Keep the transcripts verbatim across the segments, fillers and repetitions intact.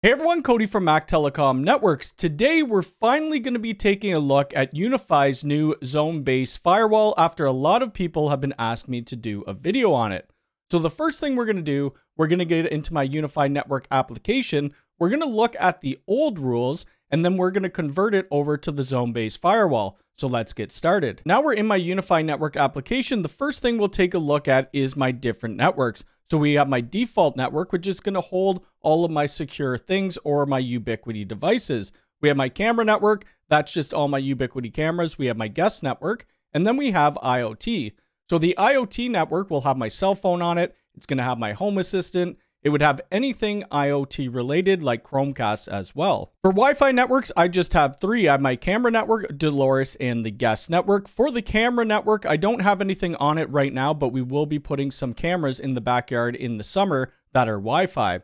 Hey everyone, Cody from Mac Telecom Networks. Today we're finally going to be taking a look at UniFi's new zone-based firewall after a lot of people have been asking me to do a video on it. So the first thing we're going to do, we're going to get into my UniFi network application. We're going to look at the old rules and then we're going to convert it over to the zone-based firewall. So let's get started. Now we're in my UniFi network application. The first thing we'll take a look at is my different networks. So we have my default network, which is going to hold all of my secure things or my Ubiquiti devices. We have my camera network. That's just all my Ubiquiti cameras. We have my guest network. And then we have I O T. So the I O T network will have my cell phone on it. It's going to have my Home Assistant. It would have anything I O T related like Chromecast as well. For Wi-Fi networks, I just have three. I have my camera network, Dolores, and the guest network. For the camera network, I don't have anything on it right now, but we will be putting some cameras in the backyard in the summer that are Wi-Fi.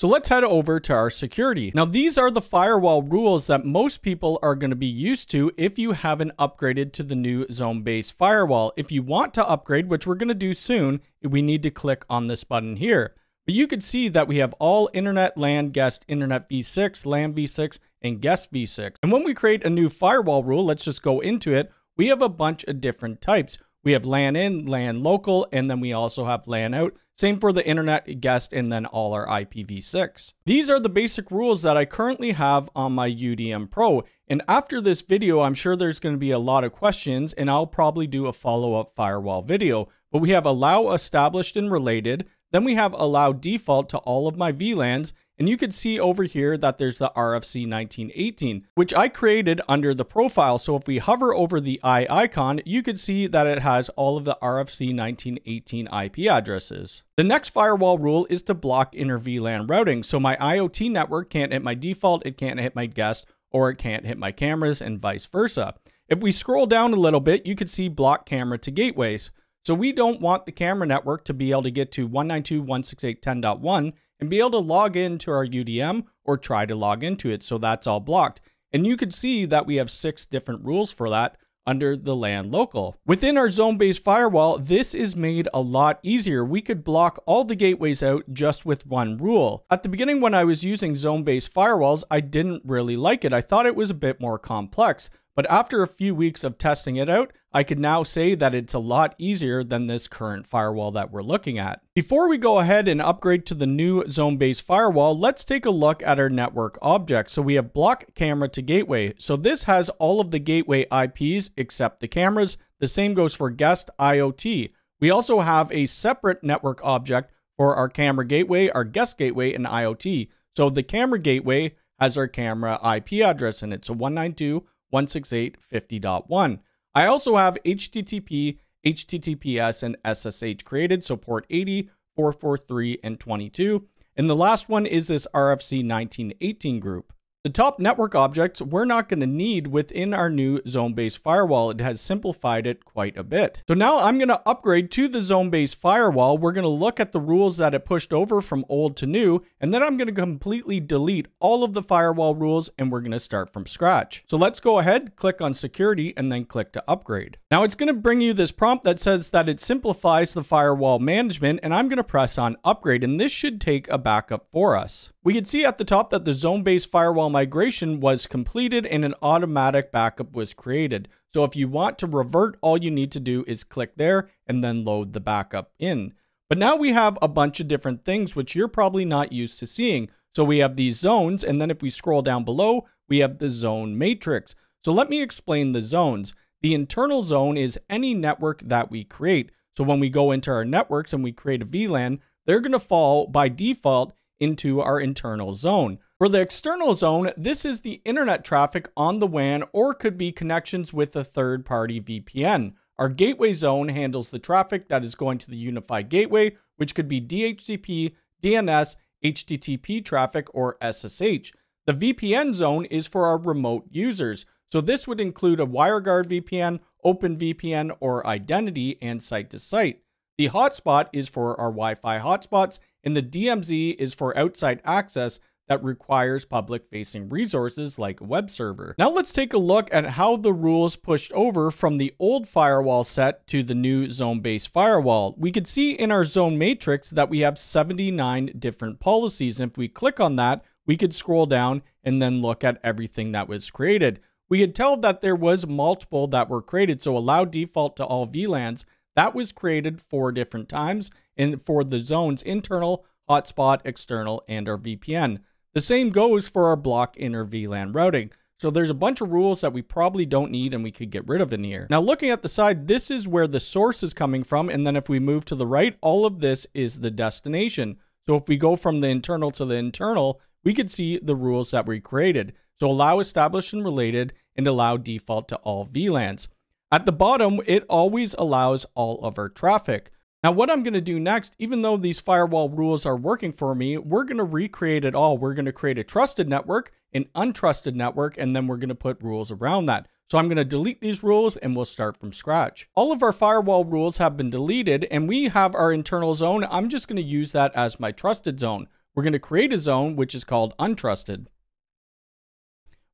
So let's head over to our security. Now, these are the firewall rules that most people are going to be used to if you haven't upgraded to the new zone-based firewall. If you want to upgrade, which we're going to do soon, we need to click on this button here. But you can see that we have all internet, LAN, guest, internet v six, LAN v six, and guest v six. And when we create a new firewall rule, let's just go into it. We have a bunch of different types. We have LAN in, LAN local, and then we also have LAN out. Same for the internet, guest, and then all our I P v six. These are the basic rules that I currently have on my U D M Pro. And after this video, I'm sure there's going to be a lot of questions, and I'll probably do a follow-up firewall video. But we have allow established and related. Then we have allow default to all of my V LANs. And you can see over here that there's the R F C nineteen eighteen, which I created under the profile. So if we hover over the I icon, you can see that it has all of the R F C nineteen eighteen I P addresses. The next firewall rule is to block inner V LAN routing. So my I O T network can't hit my default, it can't hit my guest, or it can't hit my cameras and vice versa. If we scroll down a little bit, you can see block camera to gateways. So we don't want the camera network to be able to get to one ninety-two dot one sixty-eight dot ten dot one and be able to log into our U D M or try to log into it. So that's all blocked. And you can see that we have six different rules for that under the LAN local. Within our zone-based firewall, this is made a lot easier. We could block all the gateways out just with one rule. At the beginning, when I was using zone-based firewalls, I didn't really like it. I thought it was a bit more complex. But after a few weeks of testing it out, I could now say that it's a lot easier than this current firewall that we're looking at. Before we go ahead and upgrade to the new zone-based firewall, let's take a look at our network object. So we have block camera to gateway. So this has all of the gateway I Ps except the cameras. The same goes for guest I O T. We also have a separate network object for our camera gateway, our guest gateway, and I O T. So the camera gateway has our camera I P address in it. So one ninety-two dot one sixty-eight dot fifty dot one. I also have H T T P, H T T P S, and S S H created, so port eighty, four forty-three, and twenty-two. And the last one is this R F C nineteen eighteen group. The top network objects we're not going to need within our new zone-based firewall. It has simplified it quite a bit. So now I'm going to upgrade to the zone-based firewall. We're going to look at the rules that it pushed over from old to new, and then I'm going to completely delete all of the firewall rules, and we're going to start from scratch. So let's go ahead, click on security, and then click to upgrade. Now it's going to bring you this prompt that says that it simplifies the firewall management, and I'm going to press on upgrade, and this should take a backup for us. We can see at the top that the zone-based firewall migration was completed and an automatic backup was created. So if you want to revert, all you need to do is click there and then load the backup in. But now we have a bunch of different things which you're probably not used to seeing. So we have these zones, and then if we scroll down below, we have the zone matrix. So let me explain the zones. The internal zone is any network that we create. So when we go into our networks and we create a V LAN, they're going to fall by default into our internal zone. For the external zone, this is the internet traffic on the W A N or could be connections with a third-party V P N. Our gateway zone handles the traffic that is going to the UniFi gateway, which could be D H C P, D N S, H T T P traffic, or S S H. The V P N zone is for our remote users. So this would include a WireGuard V P N, OpenVPN, or identity and site-to-site. The hotspot is for our Wi-Fi hotspots, and the D M Z is for outside access that requires public-facing resources like a web server. Now let's take a look at how the rules pushed over from the old firewall set to the new zone-based firewall. We can see in our zone matrix that we have seventy-nine different policies, and if we click on that, we could scroll down and then look at everything that was created. We could tell that there was multiple that were created. So allow default to all V LANs, that was created four different times and for the zones, internal, hotspot, external, and our V P N. The same goes for our block inner V LAN routing. So there's a bunch of rules that we probably don't need and we could get rid of in here. Now looking at the side, this is where the source is coming from. And then if we move to the right, all of this is the destination. So if we go from the internal to the internal, we could see the rules that we created. So allow established and related and allow default to all V LANs. At the bottom, it always allows all of our traffic. Now what I'm gonna do next, even though these firewall rules are working for me, we're gonna recreate it all. We're gonna create a trusted network, an untrusted network, and then we're gonna put rules around that. So I'm gonna delete these rules and we'll start from scratch. All of our firewall rules have been deleted and we have our internal zone. I'm just gonna use that as my trusted zone. We're gonna create a zone which is called untrusted.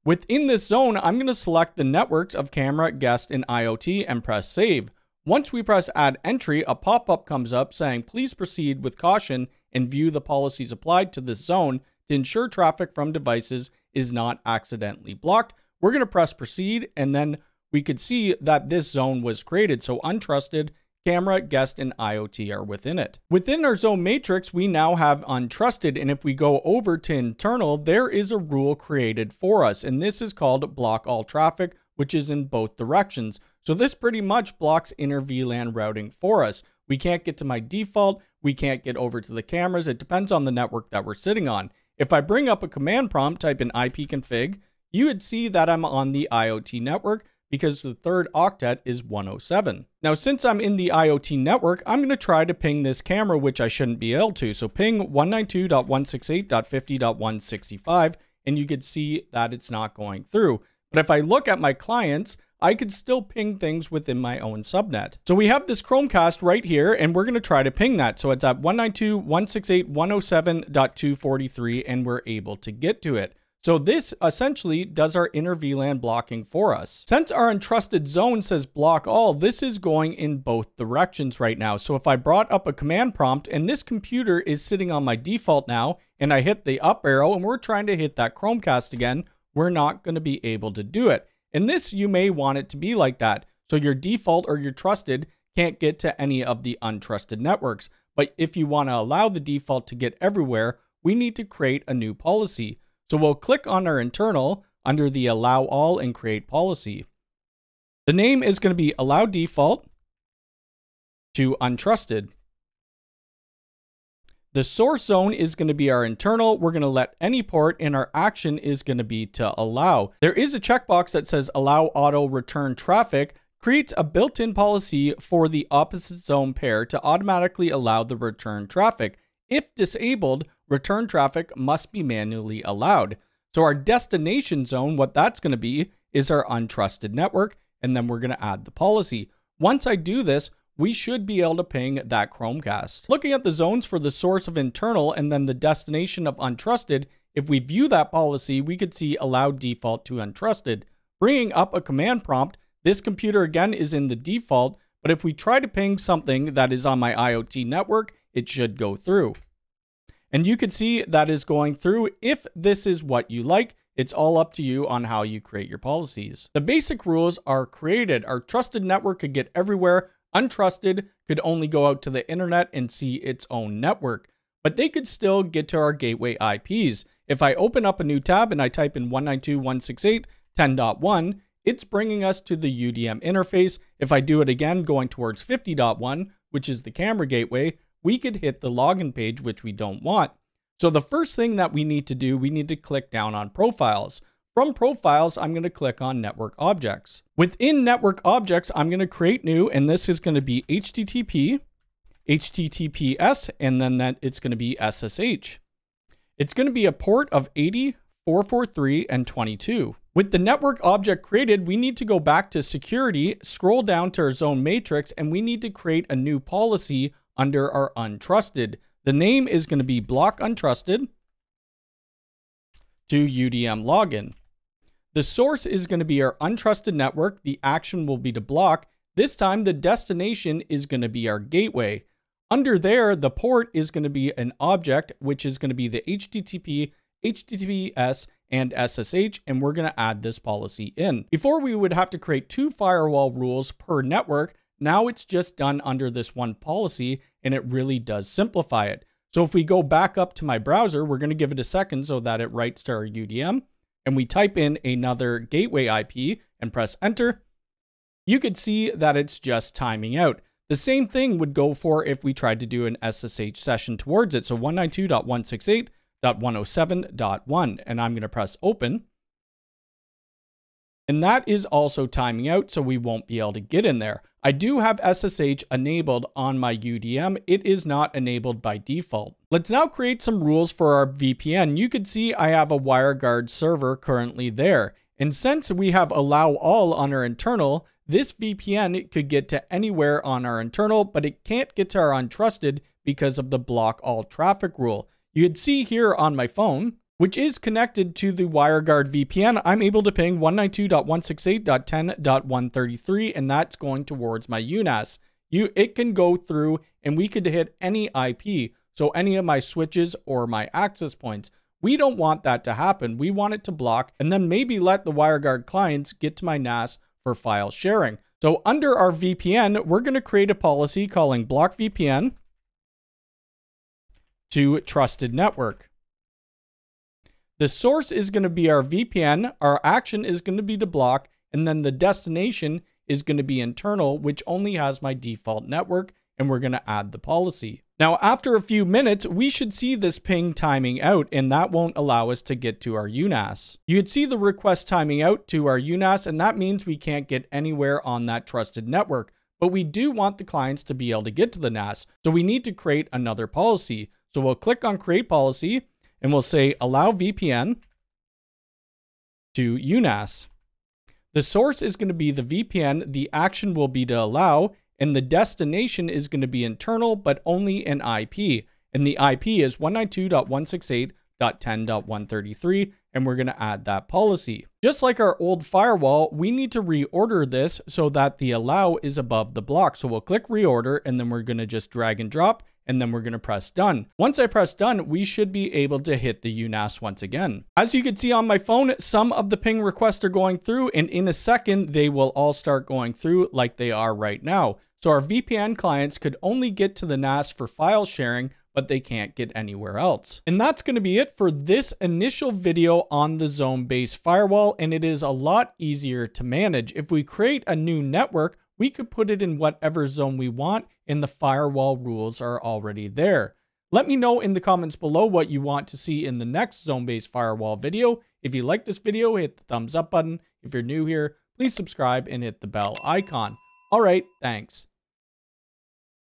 Within this zone, I'm gonna select the networks of camera, guest, and IoT and press save. Once we press add entry, a pop-up comes up saying, please proceed with caution and view the policies applied to this zone to ensure traffic from devices is not accidentally blocked. We're gonna press proceed and then we could see that this zone was created. So untrusted, camera, guest, and IoT are within it. Within our zone matrix, we now have untrusted. And if we go over to internal, there is a rule created for us. And this is called block all traffic, which is in both directions. So this pretty much blocks inner V LAN routing for us. We can't get to my default. We can't get over to the cameras. It depends on the network that we're sitting on. If I bring up a command prompt, type in I P config, you would see that I'm on the IoT network, because the third octet is one oh seven. Now, since I'm in the IoT network, I'm gonna try to ping this camera, which I shouldn't be able to. So ping one ninety-two dot one sixty-eight dot fifty dot one sixty-five, and you could see that it's not going through. But if I look at my clients, I could still ping things within my own subnet. So we have this Chromecast right here, and we're gonna try to ping that. So it's at one ninety-two dot one sixty-eight dot one oh seven dot two forty-three, and we're able to get to it. So this essentially does our inner V LAN blocking for us. Since our untrusted zone says block all, this is going in both directions right now. So if I brought up a command prompt and this computer is sitting on my default now, and I hit the up arrow and we're trying to hit that Chromecast again, we're not gonna be able to do it. And this, you may want it to be like that. So your default or your trusted can't get to any of the untrusted networks. But if you wanna allow the default to get everywhere, we need to create a new policy. So we'll click on our internal under the allow all and create policy. The name is going to be allow default to untrusted. The source zone is going to be our internal. We're going to let any port, and our action is going to be to allow. There is a checkbox that says allow auto return traffic, creates a built-in policy for the opposite zone pair to automatically allow the return traffic. If disabled, return traffic must be manually allowed. So our destination zone, what that's going to be is our untrusted network. And then we're going to add the policy. Once I do this, we should be able to ping that Chromecast. Looking at the zones for the source of internal and then the destination of untrusted, if we view that policy, we could see allow default to untrusted. Bringing up a command prompt, this computer again is in the default, but if we try to ping something that is on my IoT network, it should go through. And you can see that is going through. If this is what you like, it's all up to you on how you create your policies. The basic rules are created. Our trusted network could get everywhere. Untrusted could only go out to the internet and see its own network, but they could still get to our gateway I Ps. If I open up a new tab and I type in one ninety-two dot one sixty-eight dot ten dot one, it's bringing us to the U D M interface. If I do it again, going towards fifty dot one, which is the camera gateway, we could hit the login page, which we don't want. So the first thing that we need to do, we need to click down on profiles. From profiles, I'm gonna click on network objects. Within network objects, I'm gonna create new, and this is gonna be H T T P, H T T P S, and then that it's gonna be S S H. It's gonna be a port of eighty, four forty-three, and twenty-two. With the network object created, we need to go back to security, scroll down to our zone matrix, and we need to create a new policy under our untrusted. The name is going to be block untrusted to U D M login. The source is going to be our untrusted network. The action will be to block. This time the destination is going to be our gateway. Under there, the port is going to be an object, which is going to be the H T T P H T T P S and S S H, and we're gonna add this policy in. Before, we would have to create two firewall rules per network. Now it's just done under this one policy, and it really does simplify it. So if we go back up to my browser, we're gonna give it a second so that it writes to our U D M, and we type in another gateway I P and press enter, you could see that it's just timing out. The same thing would go for if we tried to do an S S H session towards it. So one ninety-two dot one sixty-eight dot one oh seven dot one, and I'm gonna press open. And that is also timing out, so we won't be able to get in there. I do have S S H enabled on my U D M. It is not enabled by default. Let's now create some rules for our V P N. You can see I have a WireGuard server currently there. And since we have allow all on our internal, this V P N could get to anywhere on our internal, but it can't get to our untrusted because of the block all traffic rule. You'd see here on my phone, which is connected to the WireGuard V P N, I'm able to ping one ninety-two dot one sixty-eight dot ten dot one thirty-three, and that's going towards my U N A S. You, it can go through, and we could hit any I P, so any of my switches or my access points. We don't want that to happen. We want it to block, and then maybe let the WireGuard clients get to my N A S for file sharing. So under our V P N, we're gonna create a policy calling block V P N to trusted network. The source is going to be our V P N, our action is going to be the block, and then the destination is going to be internal, which only has my default network, and we're going to add the policy. Now, after a few minutes, we should see this ping timing out, and that won't allow us to get to our U N A S. You'd see the request timing out to our U N A S, and that means we can't get anywhere on that trusted network, but we do want the clients to be able to get to the N A S, so we need to create another policy. So we'll click on Create Policy, and we'll say allow V P N to U N A S. The source is going to be the V P N, the action will be to allow, and the destination is going to be internal, but only an I P. And the I P is one ninety-two dot one sixty-eight dot ten dot one thirty-three, and we're going to add that policy. Just like our old firewall, we need to reorder this so that the allow is above the block. So we'll click reorder, and then we're going to just drag and drop, and then we're going to press done. Once I press done, we should be able to hit the U N A S once again. As you can see on my phone, some of the ping requests are going through, and in a second, they will all start going through like they are right now. So our V P N clients could only get to the N A S for file sharing, but they can't get anywhere else. And that's going to be it for this initial video on the zone-based firewall, and it is a lot easier to manage. If we create a new network, we could put it in whatever zone we want, and the firewall rules are already there. Let me know in the comments below what you want to see in the next zone-based firewall video. If you like this video, hit the thumbs up button. If you're new here, please subscribe and hit the bell icon. All right, thanks.